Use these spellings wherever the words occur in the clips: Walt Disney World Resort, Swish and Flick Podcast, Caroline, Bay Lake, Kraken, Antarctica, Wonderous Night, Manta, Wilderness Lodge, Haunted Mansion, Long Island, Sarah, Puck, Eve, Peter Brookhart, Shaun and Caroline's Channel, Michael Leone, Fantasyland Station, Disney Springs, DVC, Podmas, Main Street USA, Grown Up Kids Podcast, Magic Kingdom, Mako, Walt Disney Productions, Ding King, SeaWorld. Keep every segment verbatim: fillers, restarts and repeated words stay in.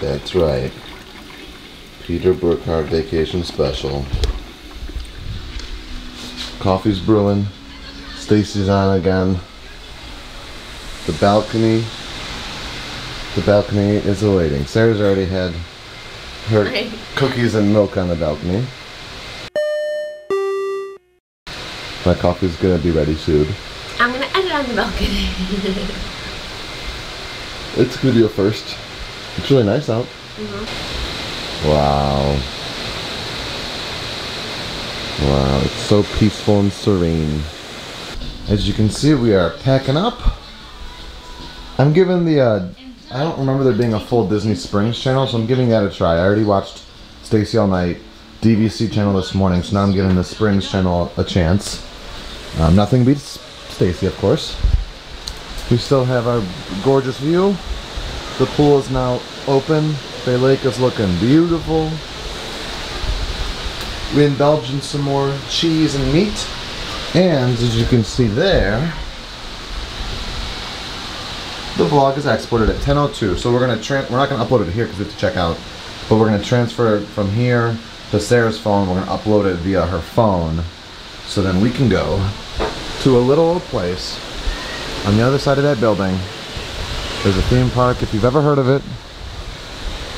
That's right. Peter Brookhart Vacation Special. Coffee's brewing. Stacy's on again. The balcony. The balcony is awaiting. Sarah's already had her right. cookies and milk on the balcony. My coffee's gonna be ready soon. I'm gonna edit on the balcony. It's video first. It's really nice out. Mm-hmm. Wow. Wow, it's so peaceful and serene. As you can see, we are packing up. I'm giving the, uh, I don't remember there being a full Disney Springs channel, so I'm giving that a try. I already watched Stacy all night, D V C channel this morning, so now I'm giving the Springs channel a chance. Um, nothing beats Stacy, of course. We still have our gorgeous view. The pool is now open. Bay Lake is looking beautiful. We indulged in some more cheese and meat. And as you can see there, the vlog is exported at ten oh two. So we're gonna tra we're not gonna upload it here because we have to check out, but we're gonna transfer it from here to Sarah's phone. We're gonna upload it via her phone. So then we can go to a little old place on the other side of that building. There's a theme park, if you've ever heard of it,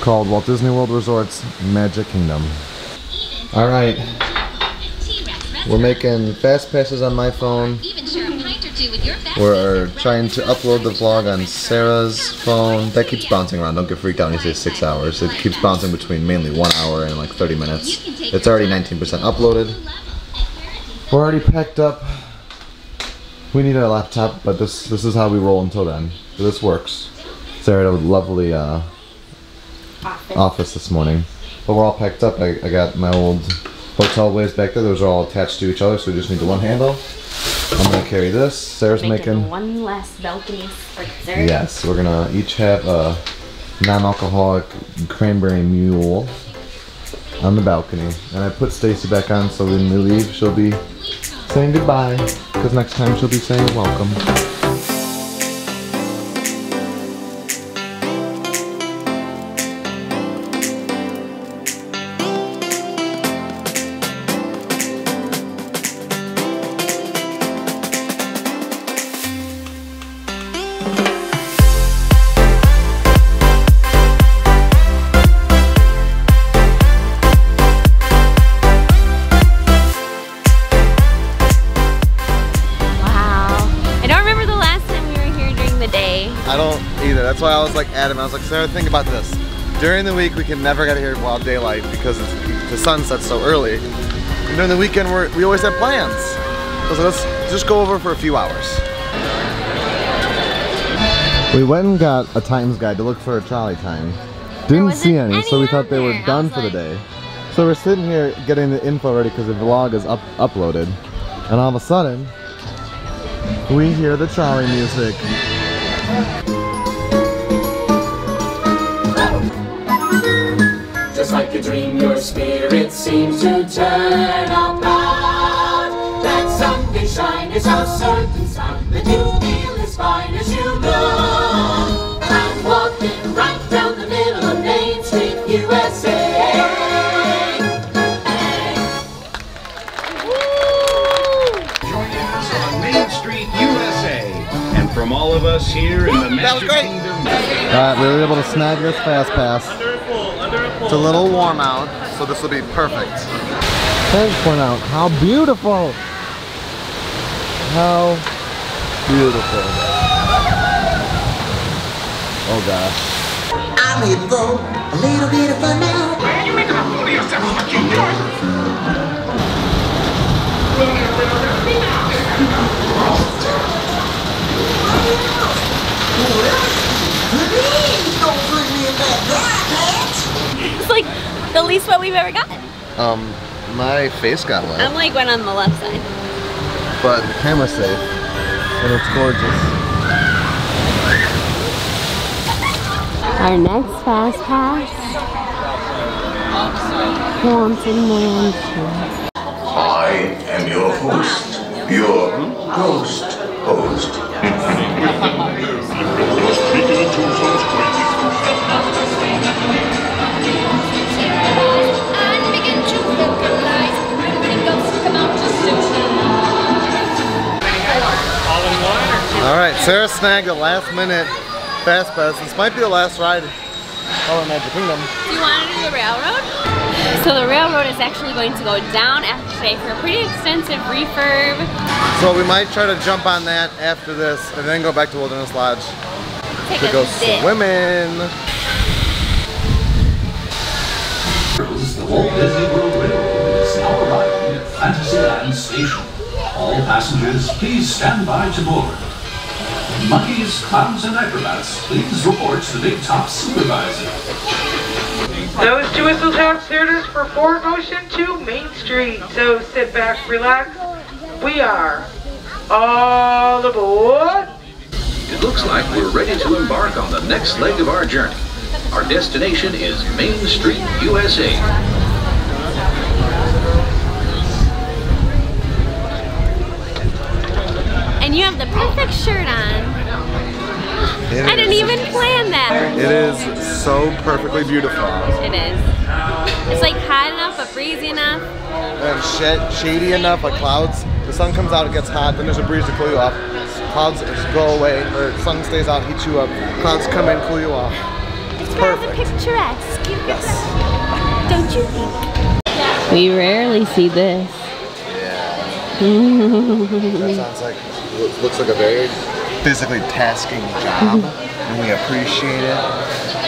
called Walt Disney World Resort's Magic Kingdom. All right, we're making fast passes on my phone. We're trying to upload the vlog on Sarah's phone. That keeps bouncing around, don't get freaked out when you say six hours. It keeps bouncing between mainly one hour and like thirty minutes. It's already nineteen percent uploaded. We're already packed up. We need a laptop, but this this is how we roll until then. This works. Sarah had a lovely uh, office. office this morning. But we're all packed up. I, I got my old hotel ways back there. Those are all attached to each other, so we just need the one handle. I'm going to carry this. Sarah's making, making one last balcony spritzer. Yes, we're going to each have a non-alcoholic cranberry mule on the balcony. And I put Stacy back on, so when we leave, she'll be saying goodbye, because next time she'll be saying welcome. That's why I was like Adam, I was like, Sarah, think about this. During the week, we can never get here while daylight because it's, the sun sets so early. And during the weekend, we're, we always have plans. So let's just go over for a few hours. We went and got a times guide to look for a trolley time. Didn't see any, any so we thought they were there. done for like... the day. So we're sitting here getting the info ready because the vlog is up uploaded. And all of a sudden, we hear the trolley music. Just like a dream, your spirit seems to turn about. That something shine is a certain sound that you feel is fine as you go. I'm walking right down the middle of Main Street, U S A. Woo! Join us on Main Street, U S A. And from all of us here in the Magic Kingdom. Alright, we were able to snag this fast pass. It's a little warm out, so this will be perfect. Thanks for now. How beautiful! How beautiful. Oh gosh. I'm even though a little bit of fun now. Why are you making a fool of yourself? Fuck you, yours. Don't bring me in that dark, man. It's like the least what we've ever gotten. Um, my face got wet. I'm like went on the left side. But the camera's safe, and it's gorgeous. Our next fast pass. Haunted Mansion. I am your host. Your ghost host. You're speaking in two songs. Sarah snagged a last minute fast pass. This might be the last ride all in Magic Kingdom. Do you want to do the railroad? So the railroad is actually going to go down after today for a pretty extensive refurb. So we might try to jump on that after this and then go back to Wilderness Lodge Take to go sit. swimming. This is the Walt Disney World Railroad is now arriving at Fantasyland Station. All passengers, please stand by to board. Monkeys, clowns, and acrobats, please report to the big top supervisor. Those two whistles have cleared us for forward motion to Main Street. So sit back, relax. We are all aboard. It looks like we're ready to embark on the next leg of our journey. Our destination is Main Street, U S A. And you have the perfect shirt on. It I is. didn't even plan that. It is so perfectly beautiful. It is. It's like hot enough, but breezy enough. And shit, shady enough, but clouds. The sun comes out, it gets hot, then there's a breeze to cool you off. Clouds go away, or sun stays out, heats you up. Clouds come in, cool you off. It's rather picturesque. Yes. Don't you think? We rarely see this. Yeah. That sounds like, looks like a very physically tasking job. And we appreciate it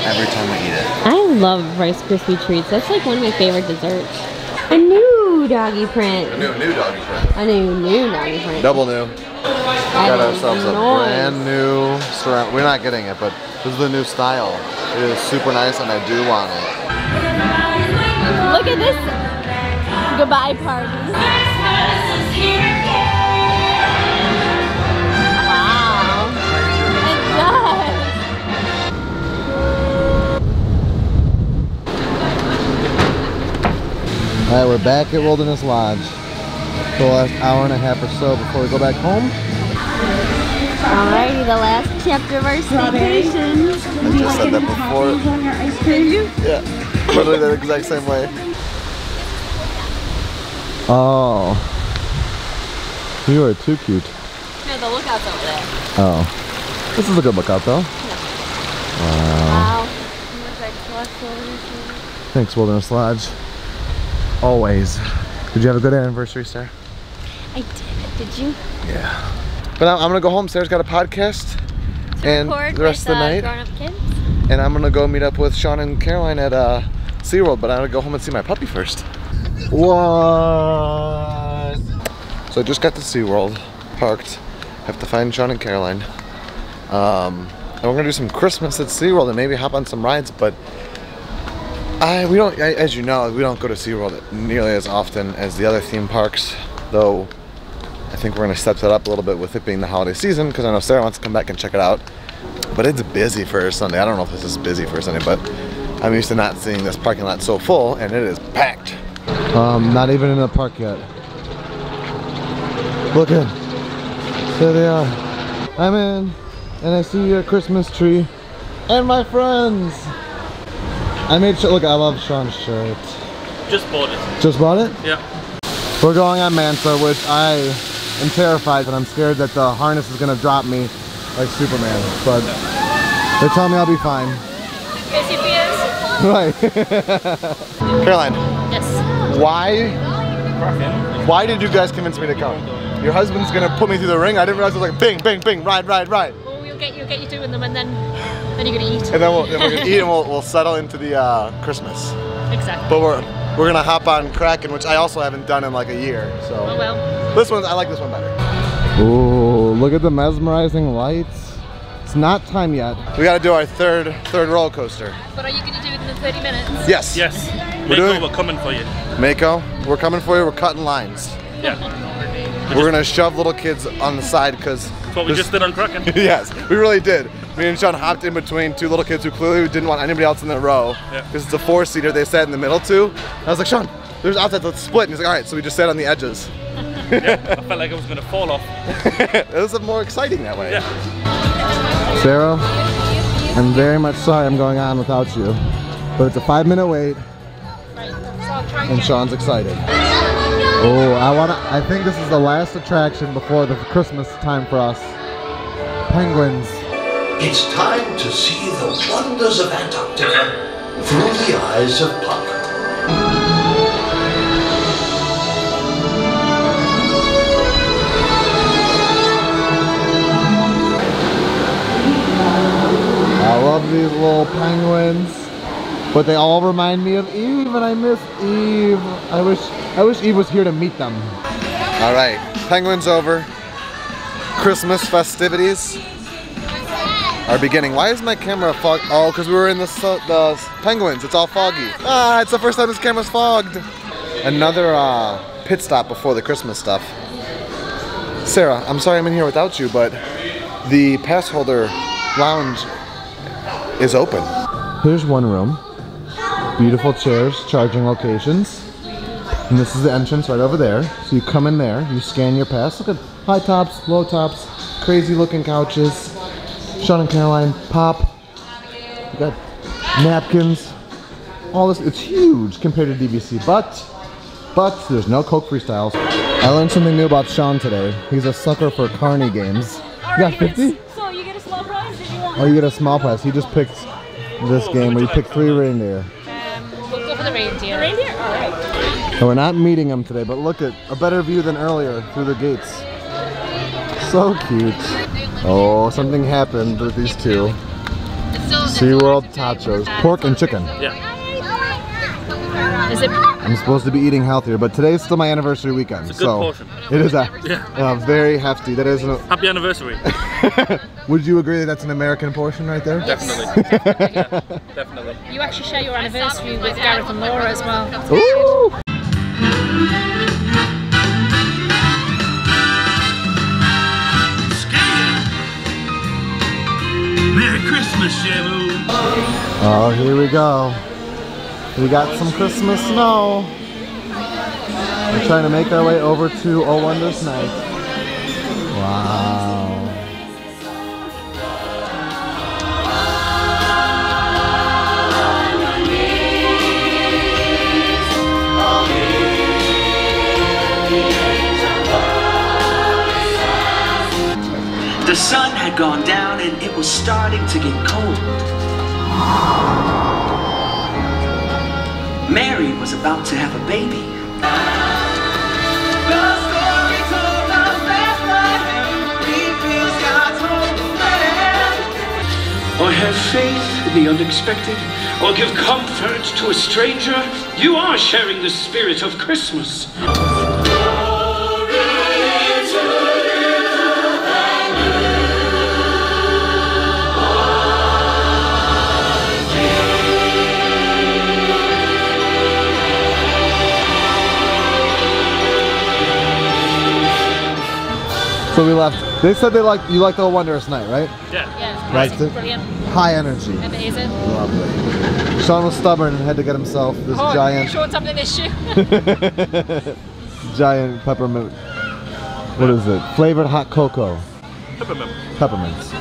every time we eat it. I love Rice Krispie Treats. That's like one of my favorite desserts. A new doggy print. A new, new doggy print. A new, new doggy print. Double new. I got ourselves a brand new surround. We're not getting it, but this is the new style. It is super nice, and I do want it. Look at this goodbye party. Wow, it does. All right, we're back at Wilderness Lodge. The last hour and a half or so before we go back home. Alrighty, the last chapter of our vacation. I just said that before. Yeah, literally the exact same way. Oh, you are too cute. No, the lookout's over there. Oh, this is a good lookout though. Yeah. Wow. Wow. Thanks, Wilderness Lodge. Always. Did you have a good anniversary, Sarah? I did. Did you? Yeah. But I'm gonna go home. Sarah's got a podcast to and the rest with, of the uh, night. Grown Up Kids. And I'm gonna go meet up with Sean and Caroline at uh, SeaWorld, but I'm gonna go home and see my puppy first. What? So I just got to SeaWorld, parked. Have to find Sean and Caroline. Um, and we're gonna do some Christmas at SeaWorld and maybe hop on some rides, but I we don't, I, as you know, we don't go to SeaWorld nearly as often as the other theme parks, though. I think we're gonna step that up a little bit with it being the holiday season, because I know Sarah wants to come back and check it out. But it's busy for Sunday. I don't know if this is busy for Sunday, but I'm used to not seeing this parking lot so full, and it is packed. Um, not even in the park yet. Look in. There they are. I'm in, and I see your Christmas tree and my friends. I made sure. Look, I love Sean's shirt. Just bought it. Just bought it? Yeah. We're going on Manta, which I. I'm terrified, and I'm scared that the harness is gonna drop me like Superman. But they tell me I'll be fine. Yes, he is. Right. Caroline. Yes. Why? Why did you guys convince me to come? Your husband's gonna put me through the ring. I didn't realize it was like bing, bing, bing, ride, ride, ride. Well, we'll get you, get you doing them, and then then you're gonna eat. And then we'll, then we're gonna eat, and we'll we'll settle into the uh, Christmas. Exactly. But we're. We're gonna hop on Kraken, which I also haven't done in like a year, so. Oh well. This one, I like this one better. Ooh, look at the mesmerizing lights. It's not time yet. We gotta do our third third roller coaster. But are you gonna do it in the thirty minutes? Yes. Yes. We're Mako, doing, we're coming for you. Mako, we're coming for you, we're cutting lines. Yeah. We're, we're gonna shove little kids on the side, because. That's what we this, just did on Kraken. Yes, we really did. Me and Sean hopped in between two little kids who clearly didn't want anybody else in the row. Because yeah. It's a four-seater, they sat in the middle two. I was like, Sean, there's outside, let's split. And he's like, all right, so we just sat on the edges. Yeah, I felt like I was going to fall off. It was more exciting that way. Yeah. Sarah, I'm very much sorry I'm going on without you. But it's a five-minute wait, and Sean's excited. Oh, I want to. I think this is the last attraction before the Christmas time for us. penguins. It's time to see the wonders of Antarctica through the eyes of Puck. I love these little penguins. But they all remind me of Eve, and I miss Eve. I wish I wish Eve was here to meet them. All right, penguins over. Christmas festivities are beginning. Why is my camera fogged? Oh, because we were in the, the penguins. It's all foggy. Ah, it's the first time this camera's fogged. Another uh, pit stop before the Christmas stuff. Sarah, I'm sorry I'm in here without you, but the pass holder lounge is open. Here's one room. Beautiful chairs, charging locations. And this is the entrance right over there. So you come in there, you scan your pass. Look at high tops, low tops, crazy looking couches. Sean and Caroline, Pop. You got napkins. All this, it's huge compared to D V C, but, but there's no Coke freestyles. I learned something new about Sean today. He's a sucker for carny games. You got fifty? So you get a small prize if you want. Oh, you get a small prize. He just picked this game where you pick three reindeer. The reindeer. The reindeer? All right. So we're not meeting them today, but look at a better view than earlier through the gates. So cute. Oh, something happened with these two. SeaWorld tachos, pork and chicken. Yeah. Is it? I'm supposed to be eating healthier, but today's still my anniversary weekend, it's a good so portion. It is a, yeah. a very hefty. That is an, happy anniversary. Would you agree that that's an American portion right there? Definitely. Yeah, definitely. You actually share your anniversary with Gareth and Laura as well. Ooh. Merry Christmas, Shabu. Oh, here we go. We got some Christmas snow. We're trying to make our way over to Oh Wondrous Night. Wow. The sun had gone down and it was starting to get cold. Mary was about to have a baby. Or have faith in the unexpected, or give comfort to a stranger. You are sharing the spirit of Christmas. So we left. They said they liked you liked the Wondrous Night, right? Yeah. Yeah. Right. Brilliant. High energy. Amazing. Lovely. Sean was stubborn and had to get himself this oh, giant. Sean's having an issue. Giant peppermint. What is it? Flavored hot cocoa. Peppermint. Peppermint. So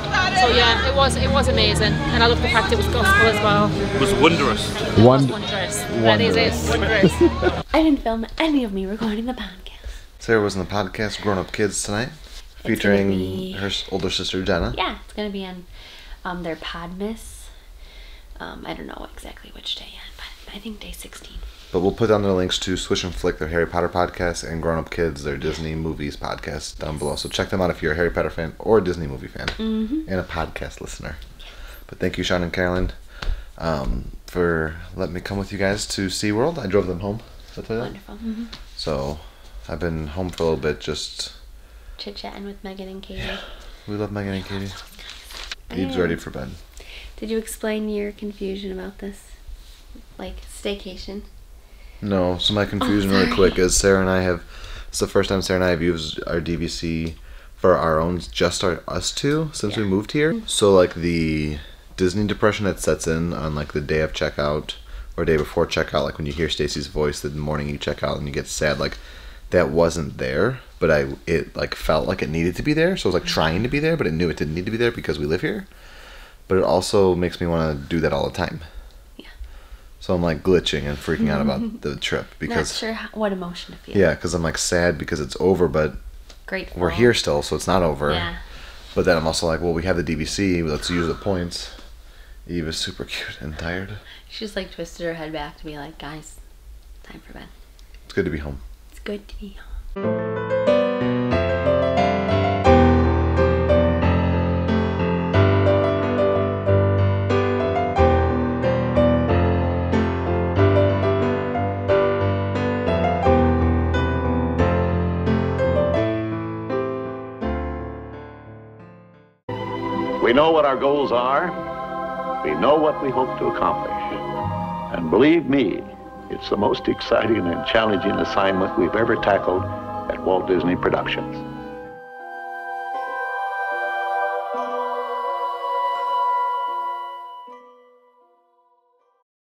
yeah, it was it was amazing, and I love the fact it was gospel as well. It was wondrous. It Wond was wondrous. That is it. Wondrous. I didn't film any of me recording the podcast. Sarah was in the podcast Grown Up Kids tonight. Featuring be, her older sister, Jenna. Yeah, it's going to be on um, their Podmas. Um, I don't know exactly which day yet, but I think day sixteen. But we'll put down their links to Swish and Flick, their Harry Potter podcast, and Grown Up Kids, their Disney movies podcast down below. So check them out if you're a Harry Potter fan or a Disney movie fan mm-hmm. and a podcast listener. Yes. But thank you, Sean and Caroline, um, for letting me come with you guys to SeaWorld. I drove them home. Did I tell you that? Wonderful. Mm-hmm. So I've been home for a little bit just... chit-chatting with Megan and Katie. Yeah, we love Megan and Katie. Eve's ready for bed. Did you explain your confusion about this, like, staycation? No, so my confusion oh, really quick is Sarah and I have, it's the first time Sarah and I have used our D V C for our own, just our, us two, since yeah. we moved here. Mm-hmm. So, like, the Disney depression that sets in on, like, the day of checkout or day before checkout, like, when you hear Stacy's voice the morning you check out and you get sad, like, that wasn't there. But I, it like felt like it needed to be there, so I was like trying to be there, but it knew it didn't need to be there because we live here. But it also makes me want to do that all the time. Yeah. So I'm like glitching and freaking out about the trip because not sure how, what emotion to feel. Yeah, because I'm like sad because it's over, but grateful we're here still, so it's not over. Yeah. But then I'm also like, well, we have the D V C. Let's use the points. Eve is super cute and tired. She just like twisted her head back to be like, guys, time for bed. It's good to be home. It's good to be home. We know what our goals are, we know what we hope to accomplish, and believe me, it's the most exciting and challenging assignment we've ever tackled at Walt Disney Productions.